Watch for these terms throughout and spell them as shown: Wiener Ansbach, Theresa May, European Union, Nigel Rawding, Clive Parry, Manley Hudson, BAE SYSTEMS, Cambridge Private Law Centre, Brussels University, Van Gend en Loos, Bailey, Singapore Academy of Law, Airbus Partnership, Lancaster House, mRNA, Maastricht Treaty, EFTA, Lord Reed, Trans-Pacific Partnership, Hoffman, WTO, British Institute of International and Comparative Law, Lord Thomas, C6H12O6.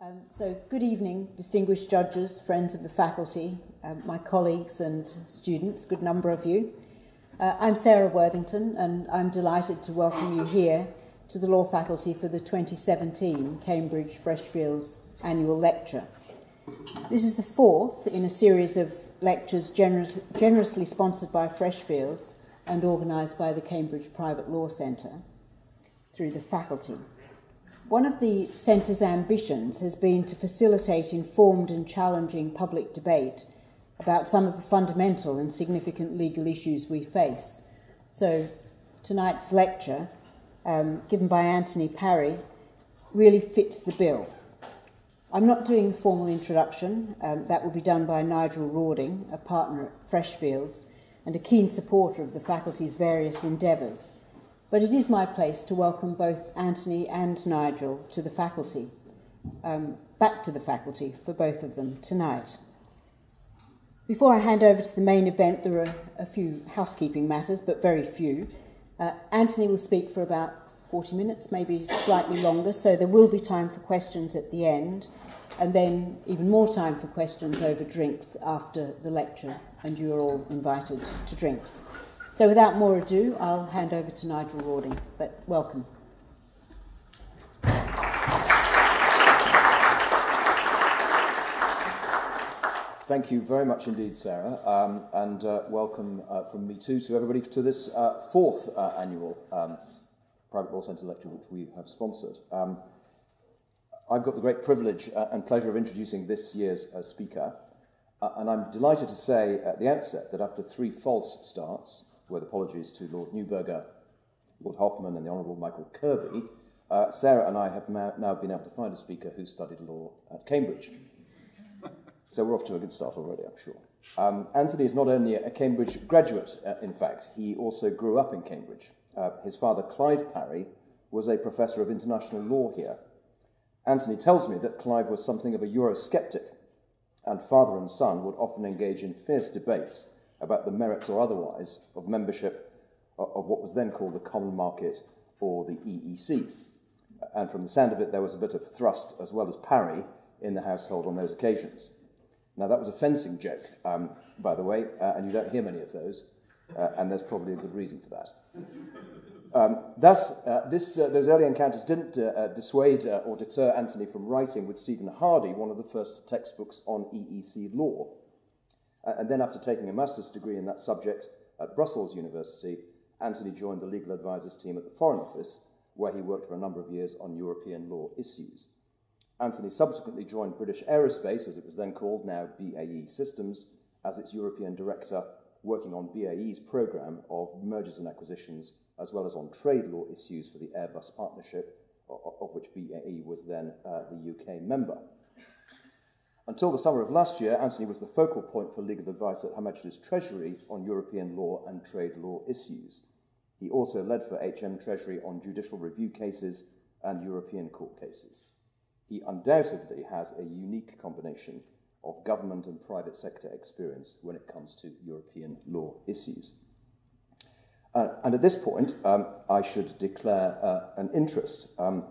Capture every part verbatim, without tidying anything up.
Um, so, good evening, distinguished judges, friends of the faculty, um, my colleagues and students, good number of you. Uh, I'm Sarah Worthington, and I'm delighted to welcome you here to the Law Faculty for the twenty seventeen Cambridge Freshfields Annual Lecture. This is the fourth in a series of lectures generous, generously sponsored by Freshfields and organised by the Cambridge Private Law Centre through the faculty. One of the Centre's ambitions has been to facilitate informed and challenging public debate about some of the fundamental and significant legal issues we face. So tonight's lecture, um, given by Anthony Parry, really fits the bill. I'm not doing a formal introduction. Um, that will be done by Nigel Rawding, a partner at Freshfields and a keen supporter of the faculty's various endeavours. But it is my place to welcome both Anthony and Nigel to the faculty, um, back to the faculty for both of them tonight. Before I hand over to the main event, there are a few housekeeping matters, but very few. Uh, Anthony will speak for about forty minutes, maybe slightly longer, so there will be time for questions at the end, and then even more time for questions over drinks after the lecture, and you are all invited to drinks. So without more ado, I'll hand over to Nigel Rawding, but welcome. Thank you very much indeed, Sarah, um, and uh, welcome uh, from me too to everybody to this uh, fourth uh, annual um, Private Law Centre lecture which we have sponsored. Um, I've got the great privilege uh, and pleasure of introducing this year's uh, speaker, uh, and I'm delighted to say at the outset that after three false starts, with apologies to Lord Neuberger, Lord Hoffman and the Honourable Michael Kirby, uh, Sarah and I have now been able to find a speaker who studied law at Cambridge. So we're off to a good start already, I'm sure. Um, Anthony is not only a Cambridge graduate, uh, in fact, he also grew up in Cambridge. Uh, his father, Clive Parry, was a professor of international law here. Anthony tells me that Clive was something of a Eurosceptic, and father and son would often engage in fierce debates about the merits or otherwise of membership of what was then called the Common Market or the E E C. And from the sound of it, there was a bit of thrust as well as parry in the household on those occasions. Now, that was a fencing joke, um, by the way, uh, and you don't hear many of those, uh, and there's probably a good reason for that. Um, thus, uh, this, uh, those early encounters didn't uh, dissuade uh, or deter Anthony from writing with Stephen Hardy one of the first textbooks on E E C law. And then after taking a master's degree in that subject at Brussels University, Anthony joined the legal advisors team at the Foreign Office, where he worked for a number of years on European law issues. Anthony subsequently joined British Aerospace, as it was then called, now B A E SYSTEMS, as its European director, working on B A E's programme of mergers and acquisitions, as well as on trade law issues for the Airbus Partnership, of which B A E was then uh, the U K member. Until the summer of last year, Anthony was the focal point for legal advice at Her Majesty's Treasury on European law and trade law issues. He also led for H M Treasury on judicial review cases and European court cases. He undoubtedly has a unique combination of government and private sector experience when it comes to European law issues. Uh, and at this point, um, I should declare uh, an interest. Um,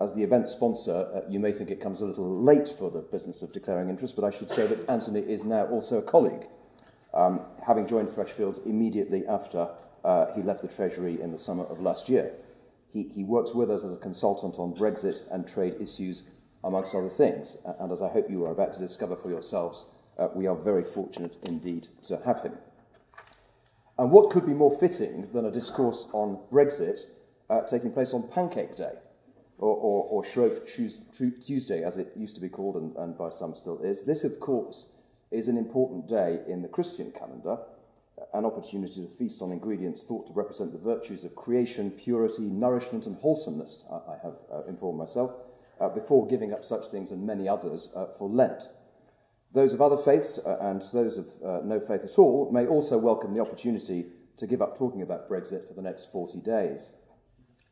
As the event sponsor, uh, you may think it comes a little late for the business of declaring interest, but I should say that Anthony is now also a colleague, um, having joined Freshfields immediately after uh, he left the Treasury in the summer of last year. He, he works with us as a consultant on Brexit and trade issues, amongst other things. And as I hope you are about to discover for yourselves, uh, we are very fortunate indeed to have him. And what could be more fitting than a discourse on Brexit uh, taking place on Pancake Day? Or, or, or Shrove Tuesday, as it used to be called, and, and by some still is. This, of course, is an important day in the Christian calendar, an opportunity to feast on ingredients thought to represent the virtues of creation, purity, nourishment, and wholesomeness, I, I have uh, informed myself, uh, before giving up such things and many others uh, for Lent. Those of other faiths, uh, and those of uh, no faith at all, may also welcome the opportunity to give up talking about Brexit for the next forty days.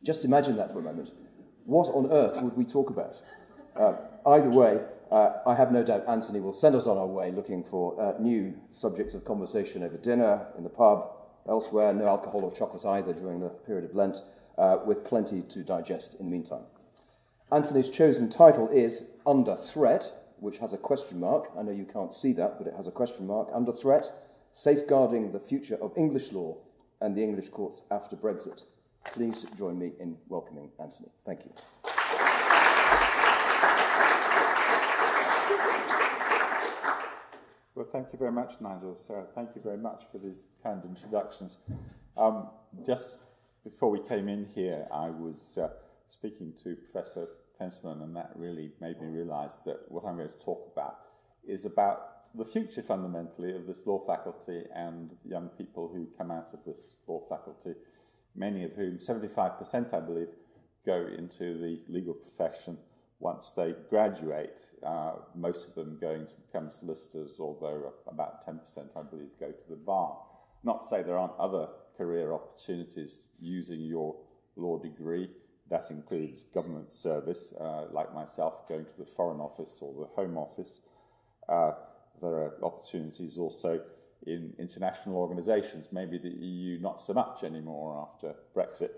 Just imagine that for a moment. What on earth would we talk about? Uh, either way, uh, I have no doubt Anthony will send us on our way looking for uh, new subjects of conversation over dinner, in the pub, elsewhere, no alcohol or chocolate either during the period of Lent, uh, with plenty to digest in the meantime. Anthony's chosen title is Under Threat, which has a question mark. I know you can't see that, but it has a question mark. Under Threat, Safeguarding the Future of English Law and the English Courts After Brexit. Please join me in welcoming Anthony. Thank you. Well, thank you very much, Nigel. Sarah, thank you very much for these kind introductions. Um, just before we came in here, I was uh, speaking to Professor Fensman, and that really made me realise that what I'm going to talk about is about the future, fundamentally, of this law faculty and the young people who come out of this law faculty, many of whom, seventy-five percent I believe, go into the legal profession once they graduate, uh, most of them going to become solicitors, although about ten percent, I believe, go to the bar. Not to say there aren't other career opportunities using your law degree. That includes government service, uh, like myself, going to the Foreign Office or the Home Office. Uh, there are opportunities also in international organisations, maybe the E U not so much anymore after Brexit.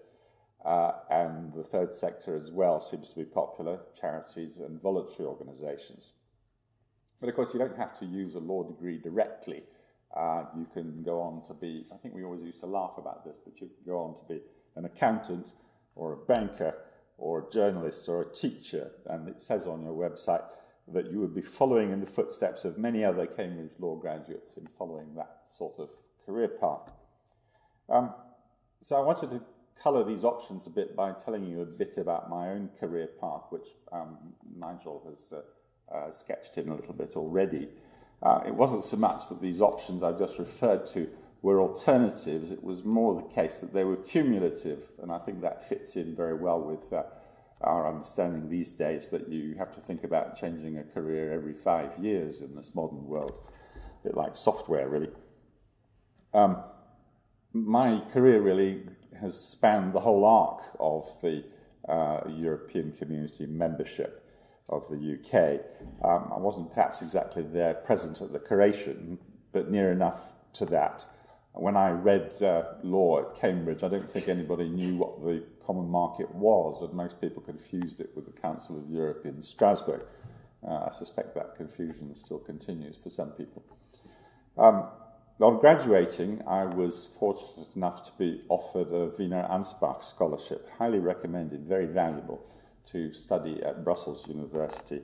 Uh, and the third sector as well seems to be popular, charities and voluntary organisations. But of course you don't have to use a law degree directly. Uh, you can go on to be, I think we always used to laugh about this, but you can go on to be an accountant or a banker or a journalist or a teacher. And it says on your website that you would be following in the footsteps of many other Cambridge law graduates in following that sort of career path. Um, so I wanted to colour these options a bit by telling you a bit about my own career path, which um, Nigel has uh, uh, sketched in a little bit already. Uh, it wasn't so much that these options I've just referred to were alternatives, it was more the case that they were cumulative, and I think that fits in very well with uh, our understanding these days that you have to think about changing a career every five years in this modern world, a bit like software really. Um, my career really has spanned the whole arc of the uh, European Community membership of the U K. Um, I wasn't perhaps exactly there present at the creation, but near enough to that. When I read uh, law at Cambridge, I don't think anybody knew what the common market was, and most people confused it with the Council of Europe in Strasbourg. Uh, I suspect that confusion still continues for some people. Um, On graduating, I was fortunate enough to be offered a Wiener Ansbach scholarship, highly recommended, very valuable, to study at Brussels University,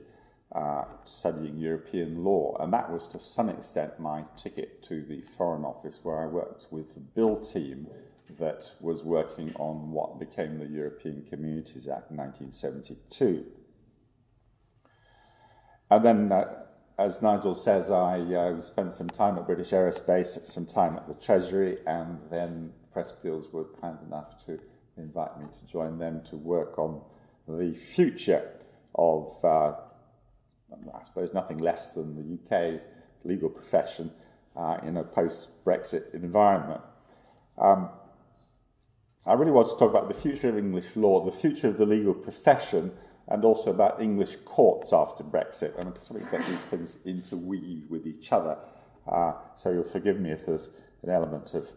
uh, studying European law. And that was to some extent my ticket to the Foreign Office, where I worked with the Bill team that was working on what became the European Communities Act nineteen seventy-two. And then uh, as Nigel says, I uh, spent some time at British Aerospace, some time at the Treasury, and then Freshfields were kind enough to invite me to join them to work on the future of, uh, I suppose, nothing less than the U K legal profession uh, in a post-Brexit environment. Um, I really want to talk about the future of English law, the future of the legal profession, and also about English courts after Brexit. I mean, to some extent, these things interweave with each other. Uh, so you'll forgive me if there's an element of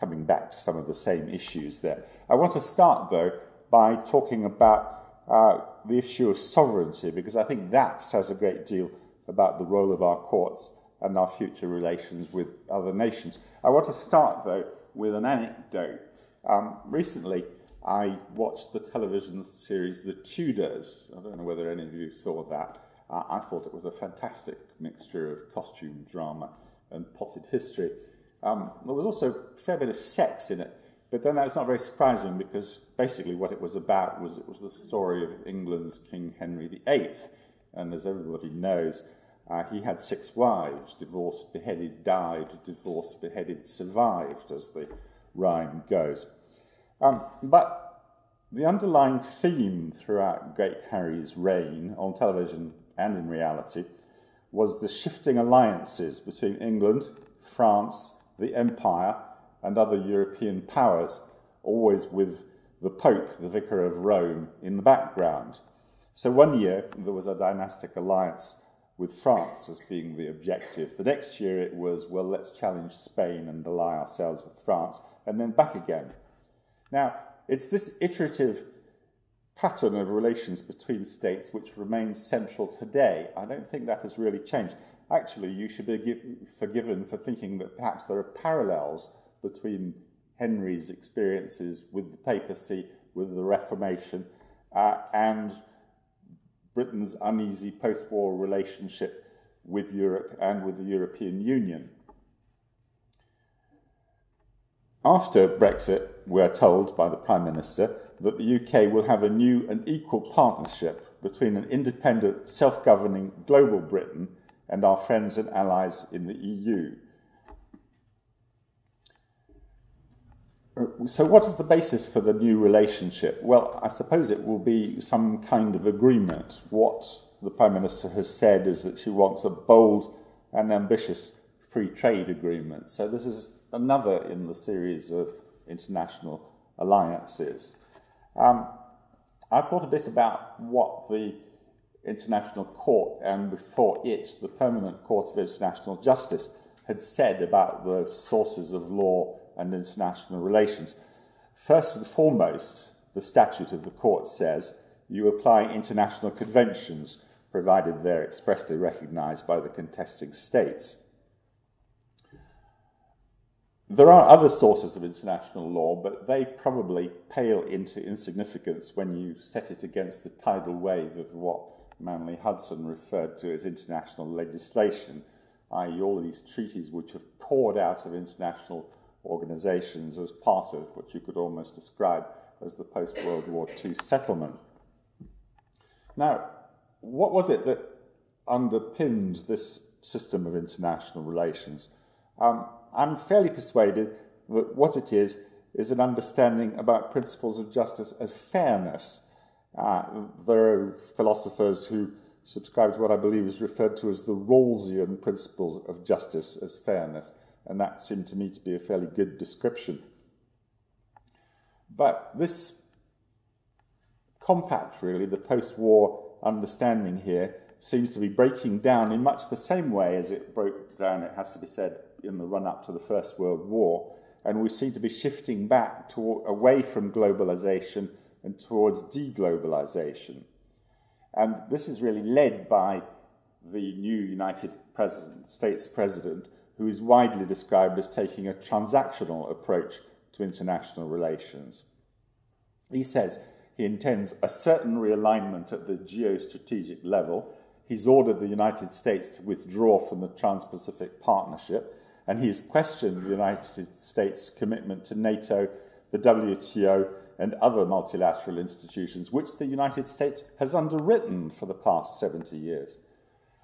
coming back to some of the same issues there. I want to start, though, by talking about uh, the issue of sovereignty, because I think that says a great deal about the role of our courts and our future relations with other nations. I want to start, though, with an anecdote. Um, recently, I watched the television series The Tudors. I don't know whether any of you saw that. Uh, I thought it was a fantastic mixture of costume drama and potted history. Um, there was also a fair bit of sex in it, but then that was not very surprising because basically what it was about was it was the story of England's King Henry the Eighth. And as everybody knows, uh, he had six wives, divorced, beheaded, died, divorced, beheaded, survived, as the rhyme goes. Um, but the underlying theme throughout Great Harry's reign, on television and in reality, was the shifting alliances between England, France, the Empire, and other European powers, always with the Pope, the Vicar of Rome, in the background. So one year there was a dynastic alliance with France as being the objective. The next year it was, well, let's challenge Spain and ally ourselves with France, and then back again. Now, it's this iterative pattern of relations between states which remains central today. I don't think that has really changed. Actually, you should be give, forgiven for thinking that perhaps there are parallels between Henry's experiences with the papacy, with the Reformation, uh, and Britain's uneasy post-war relationship with Europe and with the European Union. After Brexit, we are told by the Prime Minister that the U K will have a new and equal partnership between an independent, self-governing global Britain and our friends and allies in the E U. So what is the basis for the new relationship? Well, I suppose it will be some kind of agreement. What the Prime Minister has said is that she wants a bold and ambitious free trade agreement. So this is another in the series of international alliances. Um, I thought a bit about what the International Court, and before it, the Permanent Court of International Justice, had said about the sources of law and international relations. First and foremost, the statute of the court says you apply international conventions, provided they're expressly recognised by the contesting states. There are other sources of international law, but they probably pale into insignificance when you set it against the tidal wave of what Manley Hudson referred to as international legislation, that is all these treaties which have poured out of international organisations as part of what you could almost describe as the post-World War Two settlement. Now, what was it that underpinned this system of international relations? Um, I'm fairly persuaded that what it is is an understanding about principles of justice as fairness. Uh, there are philosophers who subscribe to what I believe is referred to as the Rawlsian principles of justice as fairness, and that seemed to me to be a fairly good description. But this compact, really, the post-war understanding here, seems to be breaking down in much the same way as it broke down, it has to be said, in the run-up to the First World War, and we seem to be shifting back to, away from globalisation and towards deglobalisation. And this is really led by the new United States President, who is widely described as taking a transactional approach to international relations. He says he intends a certain realignment at the geostrategic level. He's ordered the United States to withdraw from the Trans-Pacific Partnership, and he has questioned the United States' commitment to NATO, the W T O, and other multilateral institutions, which the United States has underwritten for the past seventy years.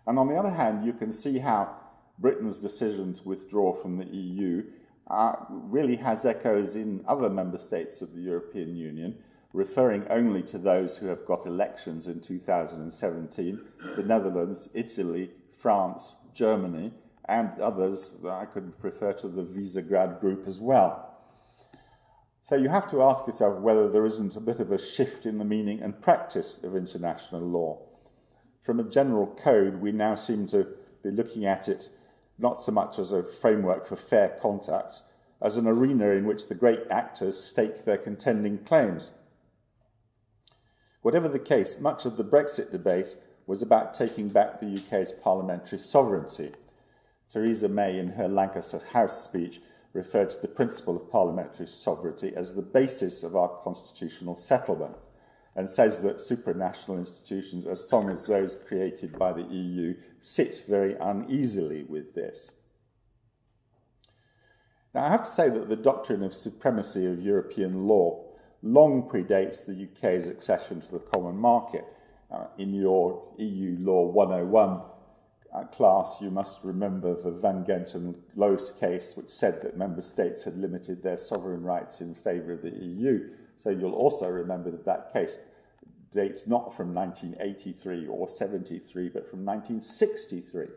And on the other hand, you can see how Britain's decision to withdraw from the E U uh, really has echoes in other member states of the European Union, referring only to those who have got elections in two thousand seventeen, the Netherlands, Italy, France, Germany, and others. I could refer to the Visegrád group as well. So you have to ask yourself whether there isn't a bit of a shift in the meaning and practice of international law. From a general code, we now seem to be looking at it not so much as a framework for fair contact, as an arena in which the great actors stake their contending claims. Whatever the case, much of the Brexit debate was about taking back the U K's parliamentary sovereignty. Theresa May, in her Lancaster House speech, referred to the principle of parliamentary sovereignty as the basis of our constitutional settlement, and says that supranational institutions, as strong as those created by the E U, sit very uneasily with this. Now, I have to say that the doctrine of supremacy of European law long predates the U K's accession to the common market. Uh, in your E U Law one oh one uh, class, you must remember the Van Gend en Loos case, which said that member states had limited their sovereign rights in favour of the E U. So you'll also remember that that case dates not from nineteen eighty-three or seventy-three, but from nineteen sixty-three.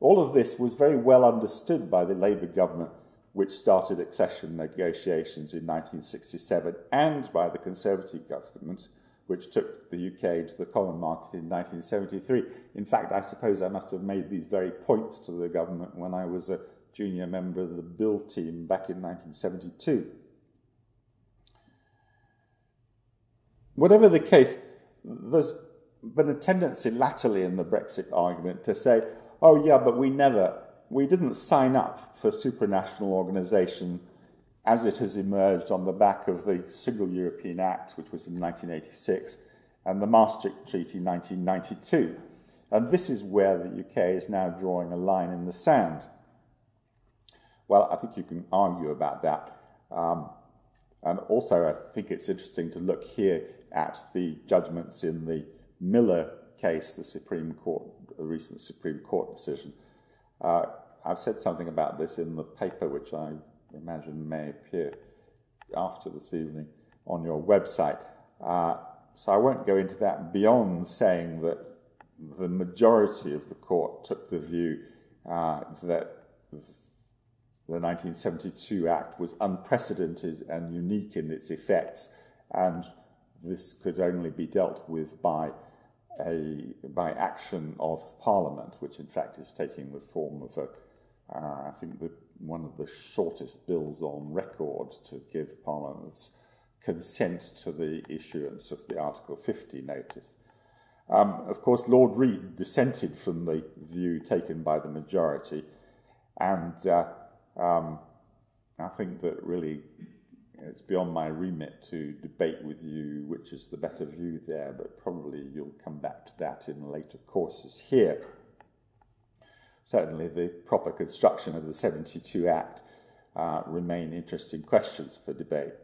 All of this was very well understood by the Labour government, which started accession negotiations in nineteen sixty-seven, and by the Conservative government, which took the U K to the common market in nineteen seventy-three. In fact, I suppose I must have made these very points to the government when I was a junior member of the Bill team back in nineteen seventy-two. Whatever the case, there's been a tendency latterly in the Brexit argument to say, oh yeah, but we never, we didn't sign up for supranational organisation as it has emerged on the back of the Single European Act, which was in nineteen eighty-six, and the Maastricht Treaty in nineteen ninety-two. And this is where the U K is now drawing a line in the sand. Well, I think you can argue about that. Um, and also, I think it's interesting to look here at the judgments in the Miller case, the Supreme Court, the recent Supreme Court decision. Uh, I've said something about this in the paper, which I imagine may appear after this evening on your website. Uh, so I won't go into that beyond saying that the majority of the court took the view uh, that the nineteen seventy-two Act was unprecedented and unique in its effects, and this could only be dealt with by a by action of Parliament, which in fact is taking the form of a, uh, I think the, one of the shortest bills on record to give Parliament's consent to the issuance of the Article fifty notice. Um, of course, Lord Reed dissented from the view taken by the majority, and uh, um, I think that really it's beyond my remit to debate with you which is the better view there, but probably you'll come back to that in later courses here. Certainly the proper construction of the seventy-two Act uh, remain interesting questions for debate.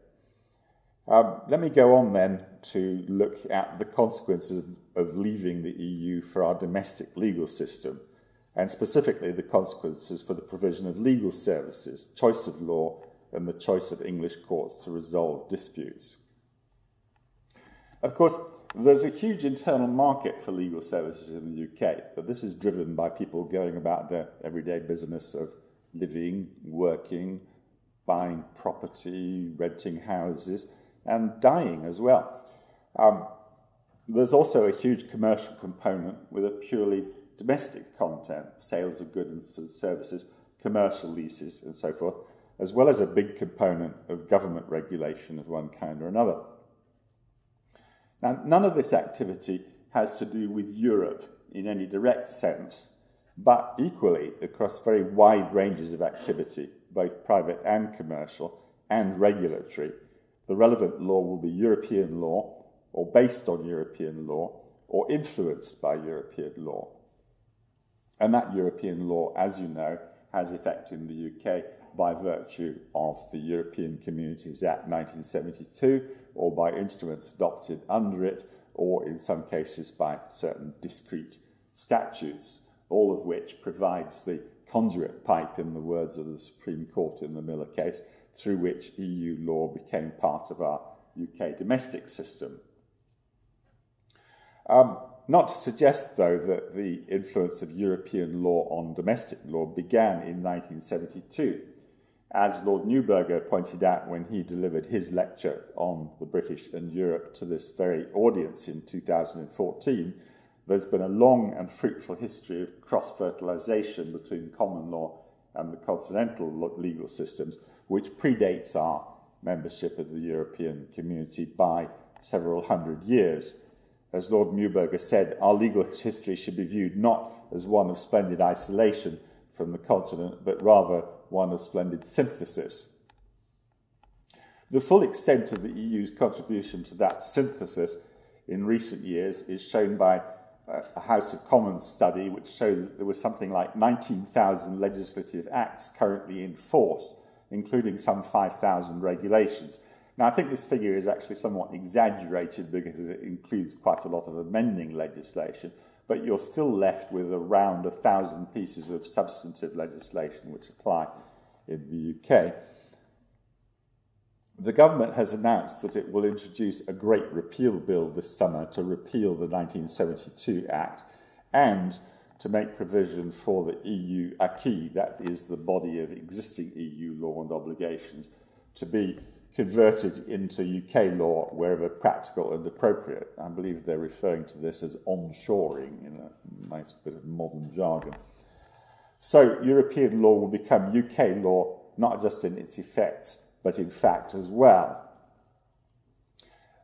Um, let me go on then to look at the consequences of, of leaving the E U for our domestic legal system, and specifically the consequences for the provision of legal services, choice of law, and the choice of English courts to resolve disputes. Of course, there's a huge internal market for legal services in the U K, but this is driven by people going about their everyday business of living, working, buying property, renting houses, and dying as well. Um, there's also a huge commercial component with a purely domestic content, sales of goods and services, commercial leases, and so forth, as well as a big component of government regulation of one kind or another. Now, none of this activity has to do with Europe in any direct sense, but equally across very wide ranges of activity, both private and commercial, and regulatory, the relevant law will be European law, or based on European law, or influenced by European law. And that European law, as you know, has effect in the U K by virtue of the European Communities Act nineteen seventy-two, or by instruments adopted under it, or in some cases by certain discrete statutes, all of which provides the conduit pipe, in the words of the Supreme Court in the Miller case, through which E U law became part of our U K domestic system. Um, Not to suggest, though, that the influence of European law on domestic law began in nineteen seventy-two, as Lord Neuberger pointed out when he delivered his lecture on the British and Europe to this very audience in two thousand fourteen, there's been a long and fruitful history of cross-fertilisation between common law and the continental legal systems, which predates our membership of the European community by several hundred years. As Lord Neuberger said, our legal history should be viewed not as one of splendid isolation from the continent, but rather one of splendid synthesis. The full extent of the E U's contribution to that synthesis in recent years is shown by a House of Commons study which showed that there was something like nineteen thousand legislative acts currently in force, including some five thousand regulations. Now, I think this figure is actually somewhat exaggerated because it includes quite a lot of amending legislation, but you're still left with around a thousand pieces of substantive legislation which apply in the U K. The government has announced that it will introduce a Great Repeal Bill this summer to repeal the nineteen seventy-two Act and to make provision for the E U acquis, that is the body of existing E U law and obligations, to be converted into U K law wherever practical and appropriate. I believe they're referring to this as onshoring in a nice bit of modern jargon. So European law will become U K law, not just in its effects, but in fact as well.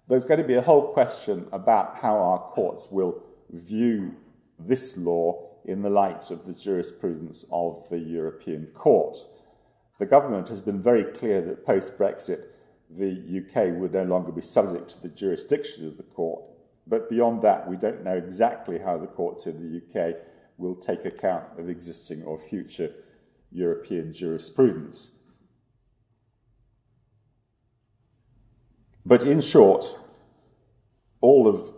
there's going to be a whole question about how our courts will view this law in the light of the jurisprudence of the European Court. The government has been very clear that post-Brexit, the U K would no longer be subject to the jurisdiction of the court. But beyond that, we don't know exactly how the courts in the U K will take account of existing or future European jurisprudence. But in short, all of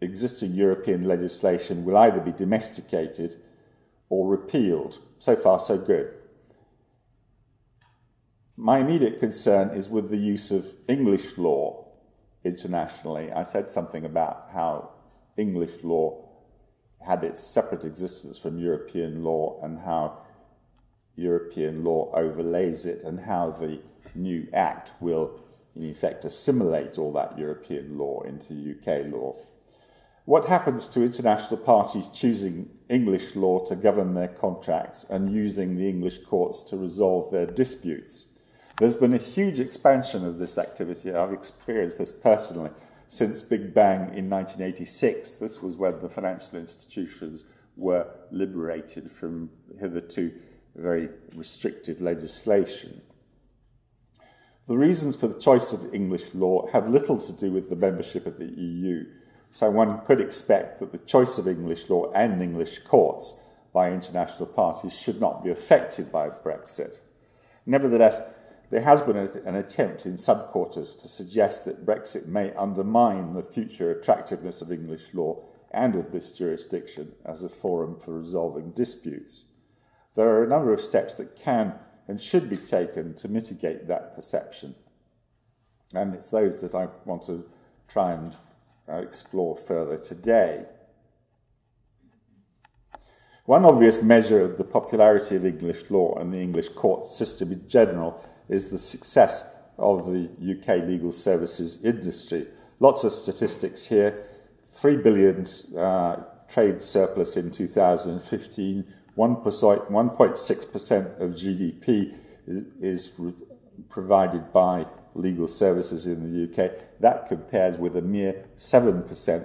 existing European legislation will either be domesticated or repealed. So far, so good. My immediate concern is with the use of English law internationally. I said something about how English law had its separate existence from European law and how European law overlays it and how the new act will, in effect, assimilate all that European law into U K law. What happens to international parties choosing English law to govern their contracts and using the English courts to resolve their disputes? There's been a huge expansion of this activity. I've experienced this personally since Big Bang in nineteen eighty-six. This was when the financial institutions were liberated from hitherto very restrictive legislation. The reasons for the choice of English law have little to do with the membership of the E U, so one could expect that the choice of English law and English courts by international parties should not be affected by Brexit. Nevertheless, there has been an attempt in some quarters to suggest that Brexit may undermine the future attractiveness of English law and of this jurisdiction as a forum for resolving disputes. There are a number of steps that can and should be taken to mitigate that perception. And it's those that I want to try and uh, explore further today. One obvious measure of the popularity of English law and the English court system in general is the success of the U K legal services industry. Lots of statistics here. three billion uh, trade surplus in two thousand fifteen, one point six percent of G D P is provided by legal services in the U K. That compares with a mere seven percent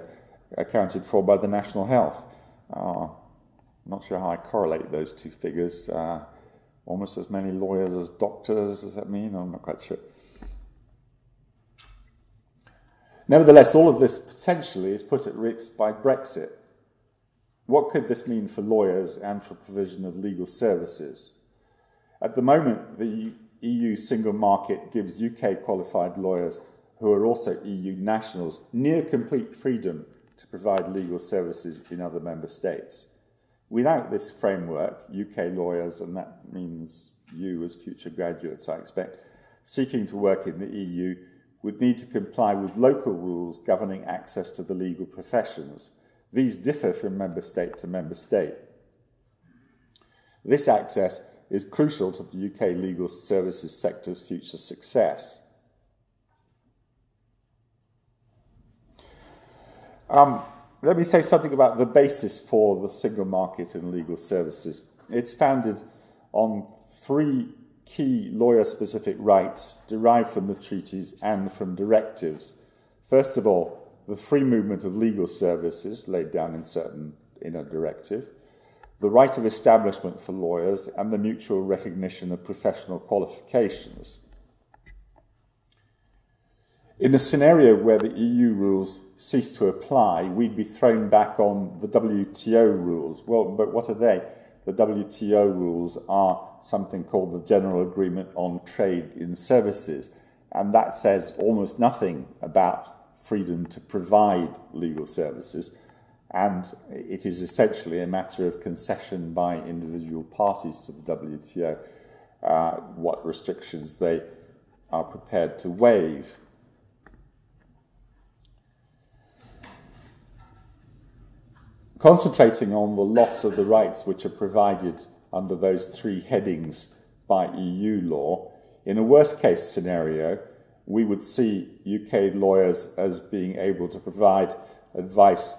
accounted for by the National Health. Uh, I'm not sure how I correlate those two figures. Uh, almost as many lawyers as doctors, does that mean? I'm not quite sure. Nevertheless, all of this potentially is put at risk by Brexit. What could this mean for lawyers and for provision of legal services? At the moment, the E U single market gives U K qualified lawyers who are also E U nationals near complete freedom to provide legal services in other member states. Without this framework, U K lawyers, and that means you as future graduates, I expect, seeking to work in the E U would need to comply with local rules governing access to the legal professions. These differ from member state to member state. This access is crucial to the U K legal services sector's future success. Um, let me say something about the basis for the single market in legal services. It's founded on three key lawyer-specific rights derived from the treaties and from directives. First of all, the free movement of legal services laid down in certain in a directive, the right of establishment for lawyers, and the mutual recognition of professional qualifications. In a scenario where the E U rules cease to apply, we'd be thrown back on the W T O rules. Well, but what are they? The W T O rules are something called the General Agreement on Trade in Services, and that says almost nothing about freedom to provide legal services, and it is essentially a matter of concession by individual parties to the W T O uh, what restrictions they are prepared to waive. Concentrating on the loss of the rights which are provided under those three headings by E U law, in a worst-case scenario, we would see U K lawyers as being able to provide advice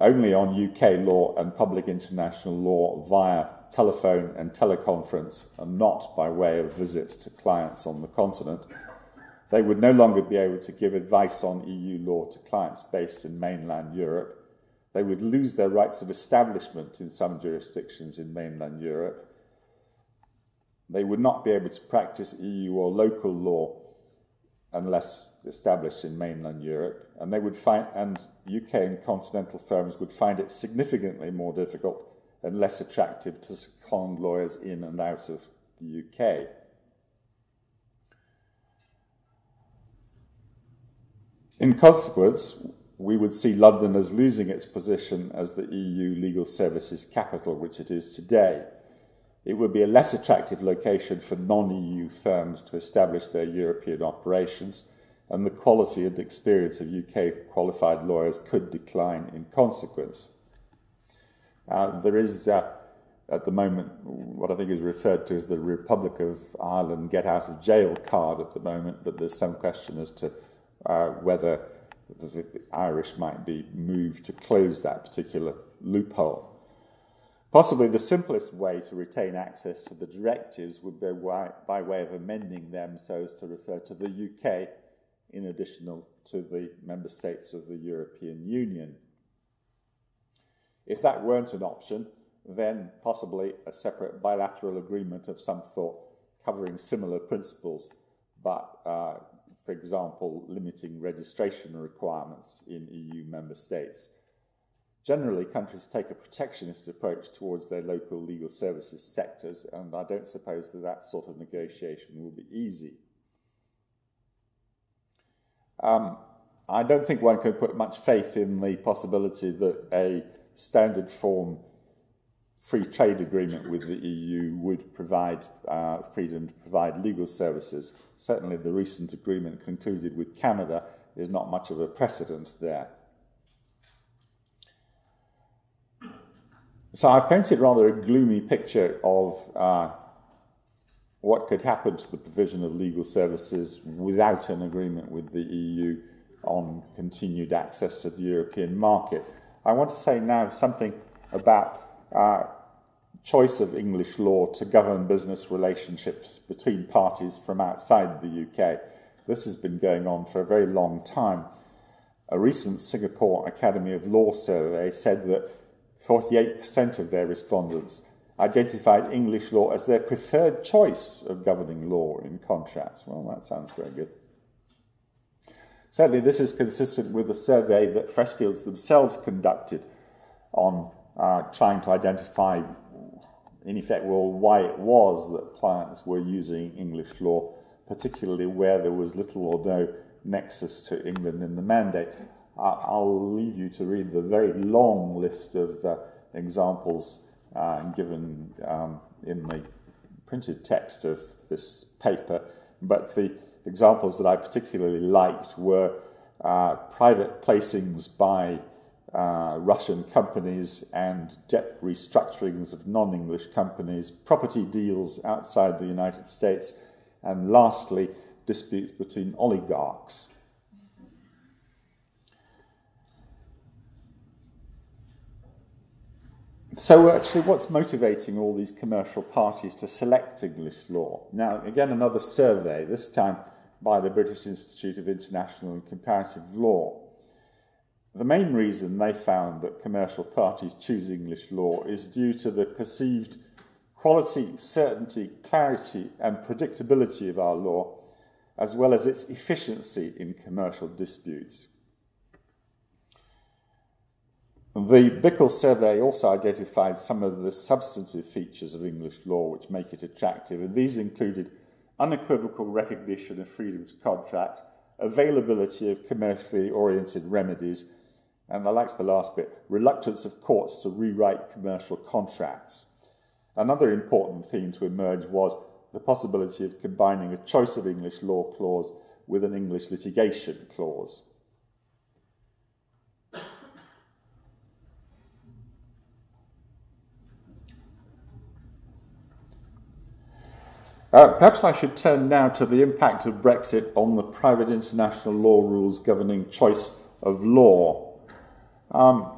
only on U K law and public international law via telephone and teleconference and not by way of visits to clients on the continent. They would no longer be able to give advice on E U law to clients based in mainland Europe. They would lose their rights of establishment in some jurisdictions in mainland Europe. They would not be able to practice E U or local law unless established in mainland Europe, and they would find, and U K and continental firms would find it significantly more difficult and less attractive to second lawyers in and out of the U K. In consequence, we would see London as losing its position as the E U legal services capital, which it is today. It would be a less attractive location for non-E U firms to establish their European operations, and the quality and experience of U K qualified lawyers could decline in consequence. Uh, there is, uh, at the moment, what I think is referred to as the Republic of Ireland get-out-of-jail card at the moment, but there's some question as to uh, whether the Irish might be moved to close that particular loophole. Possibly the simplest way to retain access to the directives would be by way of amending them so as to refer to the U K in addition to the member states of the European Union. If that weren't an option, then possibly a separate bilateral agreement of some sort covering similar principles, but, uh, for example, limiting registration requirements in E U member states. Generally, countries take a protectionist approach towards their local legal services sectors, and I don't suppose that that sort of negotiation will be easy. Um, I don't think one can put much faith in the possibility that a standard form free trade agreement with the E U would provide uh, freedom to provide legal services. Certainly, the recent agreement concluded with Canada is not much of a precedent there. So I've painted rather a gloomy picture of uh, what could happen to the provision of legal services without an agreement with the E U on continued access to the European market. I want to say now something about uh, choice of English law to govern business relationships between parties from outside the U K. This has been going on for a very long time. A recent Singapore Academy of Law survey said that forty-eight percent of their respondents identified English law as their preferred choice of governing law in contracts. Well, that sounds very good. Certainly, this is consistent with a survey that Freshfields themselves conducted on uh, trying to identify, in effect, well, why it was that clients were using English law, particularly where there was little or no nexus to England in the mandate. I'll leave you to read the very long list of uh, examples uh, given um, in the printed text of this paper, but the examples that I particularly liked were uh, private placings by uh, Russian companies and debt restructurings of non-English companies, property deals outside the United States, and lastly, disputes between oligarchs. So actually, what's motivating all these commercial parties to select English law? Now, again, another survey, this time by the British Institute of International and Comparative Law. The main reason they found that commercial parties choose English law is due to the perceived quality, certainty, clarity, and predictability of our law, as well as its efficiency in commercial disputes. The Bickel survey also identified some of the substantive features of English law which make it attractive, and these included unequivocal recognition of freedom to contract, availability of commercially oriented remedies, and I liked the last bit, reluctance of courts to rewrite commercial contracts. Another important theme to emerge was the possibility of combining a choice of English law clause with an English litigation clause. Uh, perhaps I should turn now to the impact of Brexit on the private international law rules governing choice of law. Um,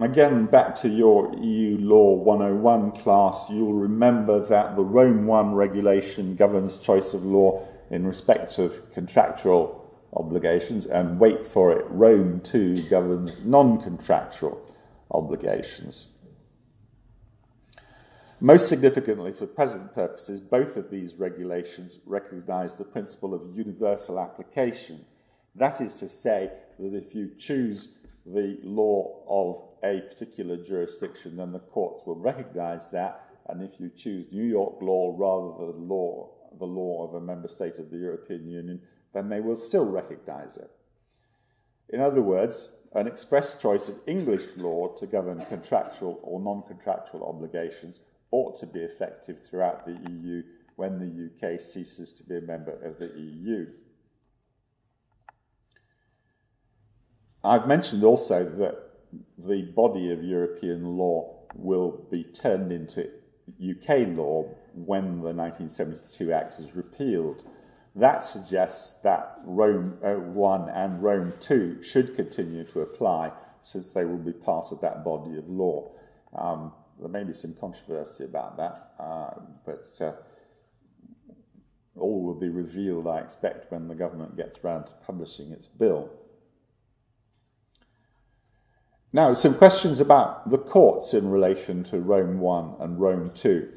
again, back to your E U Law one oh one class, you'll remember that the Rome one regulation governs choice of law in respect of contractual obligations, and wait for it, Rome two governs non-contractual obligations. Most significantly, for present purposes, both of these regulations recognise the principle of universal application. That is to say that if you choose the law of a particular jurisdiction, then the courts will recognise that, and if you choose New York law rather than law, the law of a member state of the European Union, then they will still recognise it. In other words, an express choice of English law to govern contractual or non-contractual obligations ought to be effective throughout the E U when the U K ceases to be a member of the E U. I've mentioned also that the body of European law will be turned into U K law when the nineteen seventy-two Act is repealed. That suggests that Rome one and Rome two should continue to apply, since they will be part of that body of law. Um, there may be some controversy about that, uh, but uh, all will be revealed, I expect, when the government gets round to publishing its bill. Now, some questions about the courts in relation to Rome one and Rome two.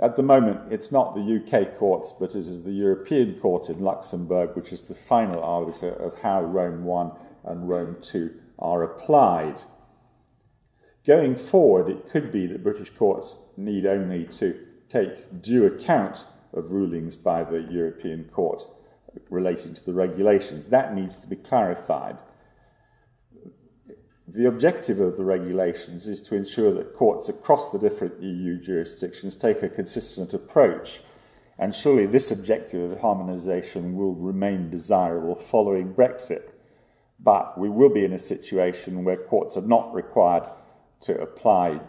At the moment, it's not the U K courts, but it is the European Court in Luxembourg, which is the final arbiter of how Rome one and Rome two are applied. Going forward, it could be that British courts need only to take due account of rulings by the European Court relating to the regulations. That needs to be clarified. The objective of the regulations is to ensure that courts across the different E U jurisdictions take a consistent approach, and surely this objective of harmonisation will remain desirable following Brexit. But we will be in a situation where courts are not required to apply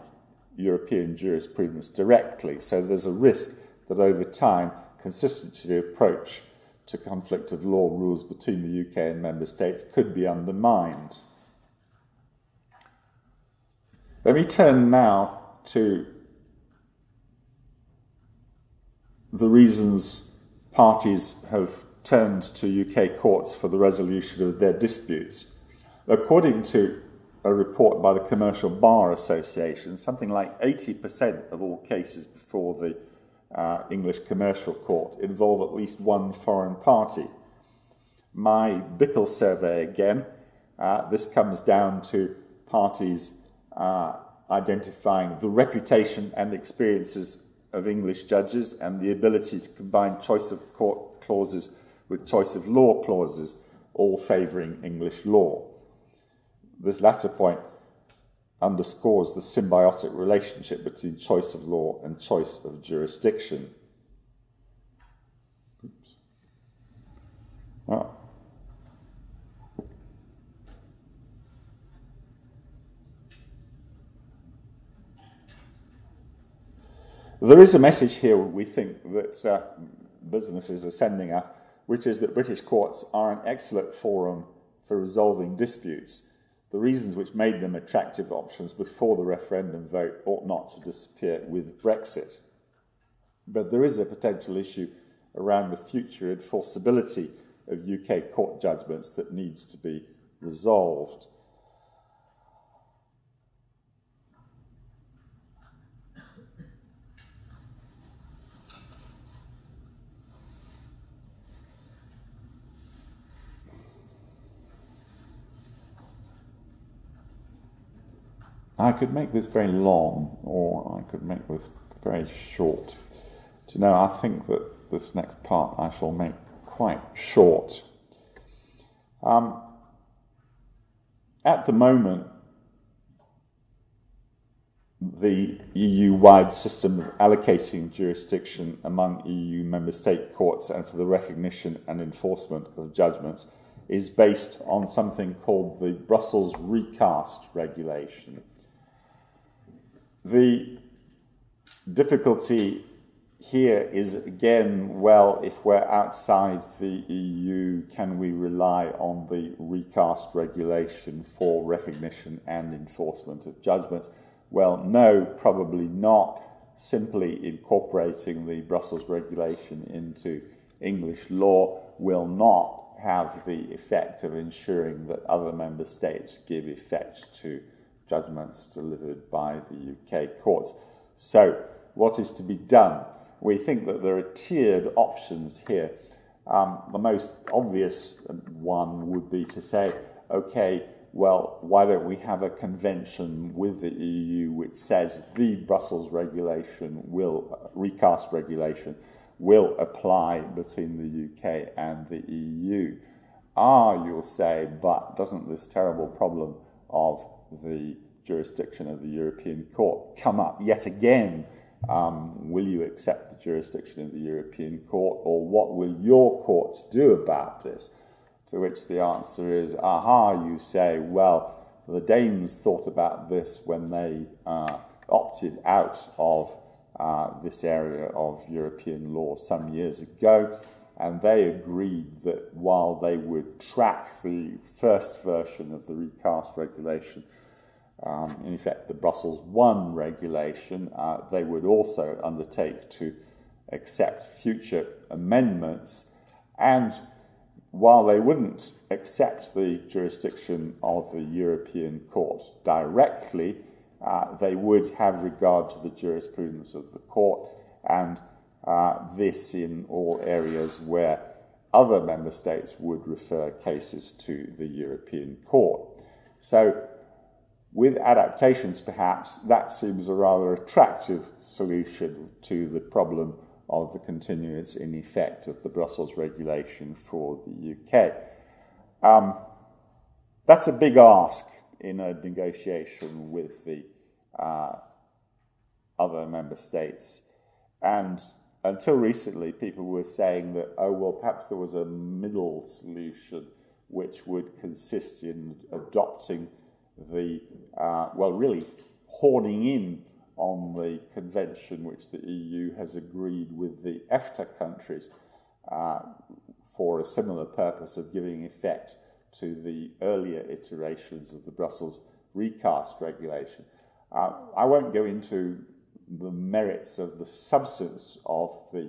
European jurisprudence directly, so there's a risk that over time consistency of approach to conflict of law rules between the U K and member states could be undermined. Let me turn now to the reasons parties have turned to U K courts for the resolution of their disputes. According to a report by the Commercial Bar Association, something like eighty percent of all cases before the uh, English Commercial Court involve at least one foreign party. My Bickel survey again, uh, this comes down to parties Uh, identifying the reputation and experiences of English judges and the ability to combine choice of court clauses with choice of law clauses, all favouring English law. This latter point underscores the symbiotic relationship between choice of law and choice of jurisdiction. Oops. Oh. There is a message here we think that uh, businesses are sending us, which is that British courts are an excellent forum for resolving disputes. The reasons which made them attractive options before the referendum vote ought not to disappear with Brexit. But there is a potential issue around the future enforceability of U K court judgments that needs to be resolved. I could make this very long, or I could make this very short. Do you know, I think that this next part I shall make quite short. Um, at the moment, the E U-wide system of allocating jurisdiction among E U member state courts and for the recognition and enforcement of judgments is based on something called the Brussels Recast Regulation. The difficulty here is, again, well, if we're outside the E U, can we rely on the recast regulation for recognition and enforcement of judgments? Well, no, probably not. Simply incorporating the Brussels regulation into English law will not have the effect of ensuring that other member states give effect to judgments delivered by the U K courts. So, what is to be done? We think that there are tiered options here. Um, the most obvious one would be to say, okay, well, why don't we have a convention with the E U which says the Brussels regulation will, recast regulation, will apply between the U K and the E U. Ah, you'll say, but doesn't this terrible problem of the jurisdiction of the European Court come up yet again? Um, will you accept the jurisdiction of the European Court, or what will your courts do about this? To which the answer is, aha, you say, well, the Danes thought about this when they uh, opted out of uh, this area of European law some years ago, and they agreed that while they would track the first version of the recast regulation, Um, in effect, the Brussels one regulation, uh, they would also undertake to accept future amendments. And while they wouldn't accept the jurisdiction of the European Court directly, uh, they would have regard to the jurisprudence of the Court, and uh, this in all areas where other member states would refer cases to the European Court. So, with adaptations, perhaps, that seems a rather attractive solution to the problem of the continuance in effect of the Brussels regulation for the U K. Um, that's a big ask in a negotiation with the uh, other member states. And until recently, people were saying that, oh, well, perhaps there was a middle solution which would consist in adopting the, uh, well, really honing in on the convention which the E U has agreed with the EFTA countries uh, for a similar purpose of giving effect to the earlier iterations of the Brussels recast regulation. Uh, I won't go into the merits of the substance of the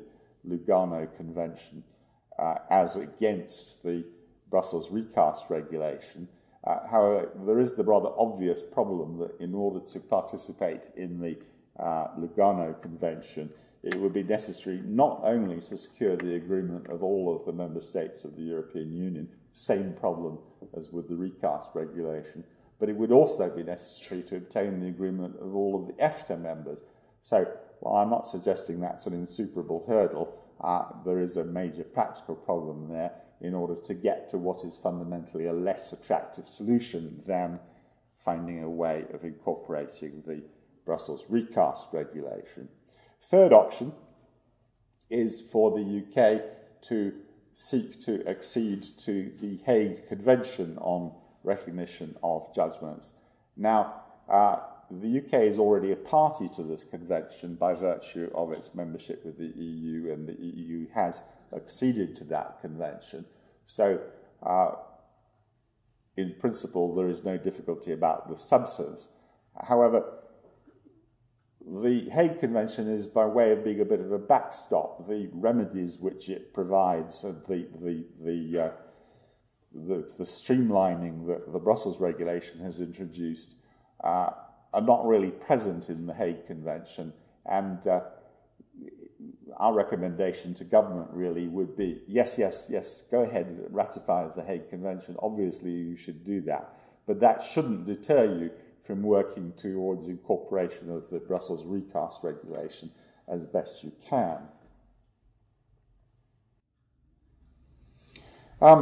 Lugano Convention uh, as against the Brussels recast regulation. Uh, however, there is the rather obvious problem that in order to participate in the uh, Lugano Convention, it would be necessary not only to secure the agreement of all of the member states of the European Union, same problem as with the recast regulation, but it would also be necessary to obtain the agreement of all of the EFTA members. So, while I'm not suggesting that's an insuperable hurdle, uh, there is a major practical problem there, in order to get to what is fundamentally a less attractive solution than finding a way of incorporating the Brussels recast regulation. Third option is for the U K to seek to accede to the Hague Convention on recognition of judgments. Now, uh, the U K is already a party to this convention by virtue of its membership with the E U, and the E U has acceded to that convention. So, uh, in principle, there is no difficulty about the substance. However, the Hague Convention is by way of being a bit of a backstop. The remedies which it provides, and the, the, the, uh, the, the streamlining that the Brussels regulation has introduced, uh, are not really present in the Hague Convention, and uh, our recommendation to government really would be, yes, yes, yes, go ahead and ratify the Hague Convention. Obviously, you should do that, but that shouldn't deter you from working towards incorporation of the Brussels recast regulation as best you can. Um,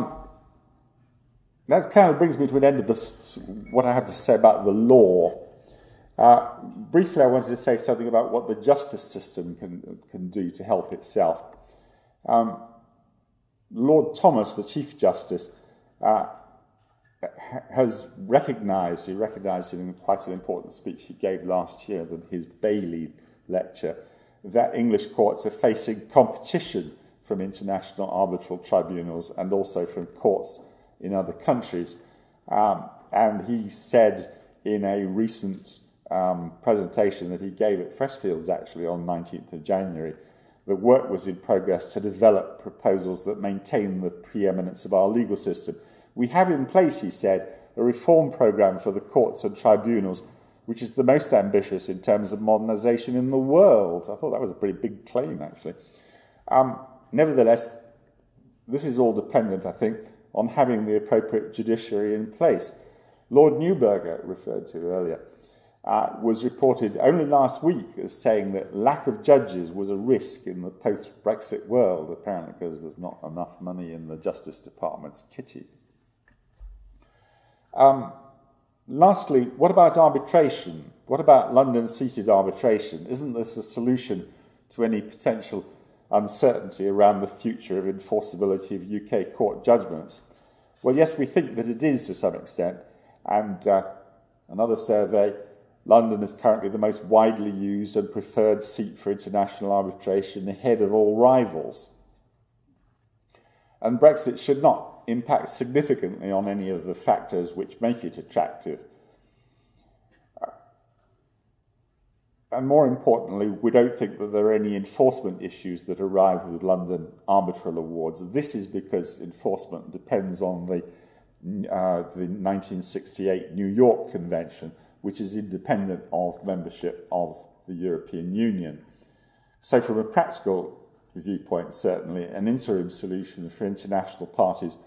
that kind of brings me to an end of this, what I have to say about the law. Uh, briefly, I wanted to say something about what the justice system can, can do to help itself. Um, Lord Thomas, the Chief Justice, uh, has recognised, he recognised in quite an important speech he gave last year in his Bailey lecture, that English courts are facing competition from international arbitral tribunals and also from courts in other countries. Um, and he said in a recent Um, presentation that he gave at Freshfields, actually, on nineteenth of January, The work was in progress to develop proposals that maintain the preeminence of our legal system. We have in place, he said, a reform programme for the courts and tribunals, which is the most ambitious in terms of modernisation in the world. I thought that was a pretty big claim, actually. Um, nevertheless, this is all dependent, I think, on having the appropriate judiciary in place. Lord Neuberger, referred to earlier, Uh, was reported only last week as saying that lack of judges was a risk in the post-Brexit world, apparently because there's not enough money in the Justice Department's kitty. Um, lastly, what about arbitration? What about London-seated arbitration? Isn't this a solution to any potential uncertainty around the future of enforceability of U K court judgments? Well, yes, we think that it is to some extent, and uh, another survey, London is currently the most widely used and preferred seat for international arbitration, ahead of all rivals. And Brexit should not impact significantly on any of the factors which make it attractive. And more importantly, we don't think that there are any enforcement issues that arrive with London arbitral awards. This is because enforcement depends on the, uh, the nineteen sixty-eight New York Convention, which is independent of membership of the European Union. So from a practical viewpoint, certainly, an interim solution for international parties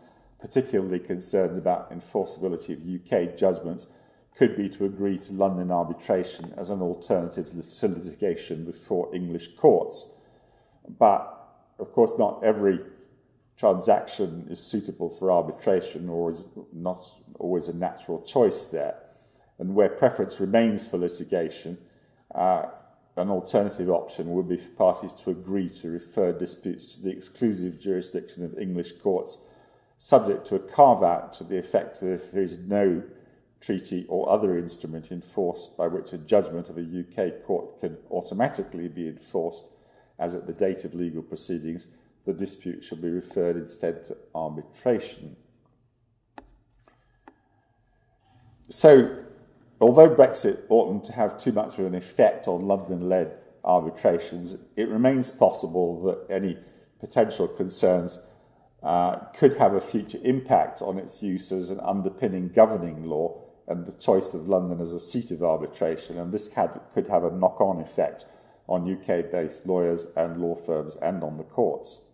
particularly concerned about enforceability of U K judgments could be to agree to London arbitration as an alternative to litigation before English courts. But, of course, not every transaction is suitable for arbitration, or is not always a natural choice there. And where preference remains for litigation, uh, an alternative option would be for parties to agree to refer disputes to the exclusive jurisdiction of English courts, subject to a carve-out to the effect that if there is no treaty or other instrument in force by which a judgment of a U K court can automatically be enforced, as at the date of legal proceedings, the dispute shall be referred instead to arbitration. So, although Brexit oughtn't to have too much of an effect on London-led arbitrations, it remains possible that any potential concerns uh, could have a future impact on its use as an underpinning governing law and the choice of London as a seat of arbitration, and this had, could have a knock-on effect on U K-based lawyers and law firms and on the courts.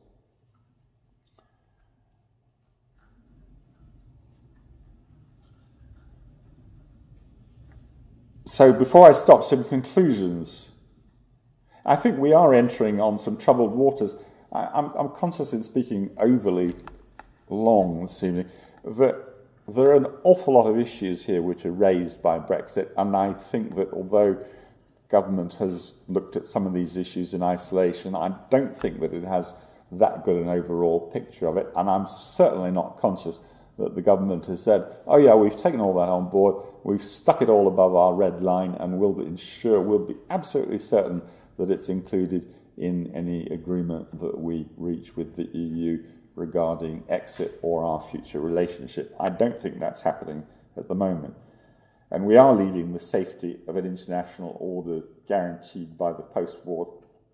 So before I stop, some conclusions. I think we are entering on some troubled waters. I, I'm, I'm conscious in speaking overly long this evening that there are an awful lot of issues here which are raised by Brexit, and I think that although government has looked at some of these issues in isolation, I don't think that it has that good an overall picture of it, and I'm certainly not conscious that the government has said, oh yeah, we've taken all that on board, we've stuck it all above our red line, and we'll ensure, we'll be absolutely certain that it's included in any agreement that we reach with the E U regarding exit or our future relationship. I don't think that's happening at the moment. And we are leaving the safety of an international order guaranteed by the post-war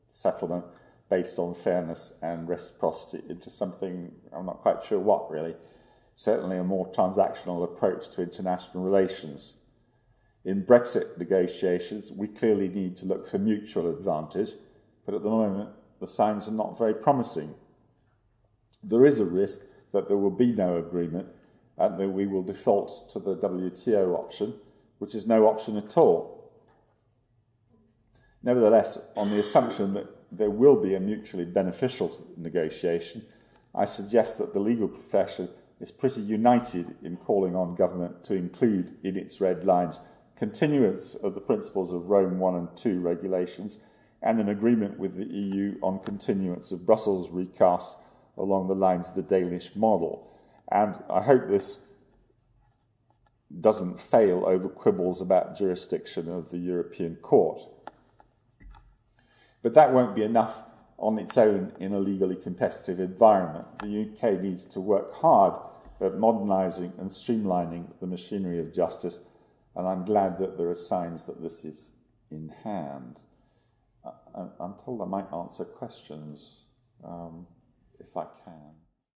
settlement based on fairness and reciprocity into something, I'm not quite sure what really, certainly a more transactional approach to international relations. In Brexit negotiations, we clearly need to look for mutual advantage, but at the moment, the signs are not very promising. There is a risk that there will be no agreement and that we will default to the W T O option, which is no option at all. Nevertheless, on the assumption that there will be a mutually beneficial negotiation, I suggest that the legal profession is pretty united in calling on government to include in its red lines continuance of the principles of Rome one and two regulations and an agreement with the E U on continuance of Brussels Recast along the lines of the Danish model. And I hope this doesn't fail over quibbles about jurisdiction of the European Court. But that won't be enough on its own in a legally competitive environment. The U K needs to work hard at modernising and streamlining the machinery of justice, and I'm glad that there are signs that this is in hand. I, I'm told I might answer questions um, if I can.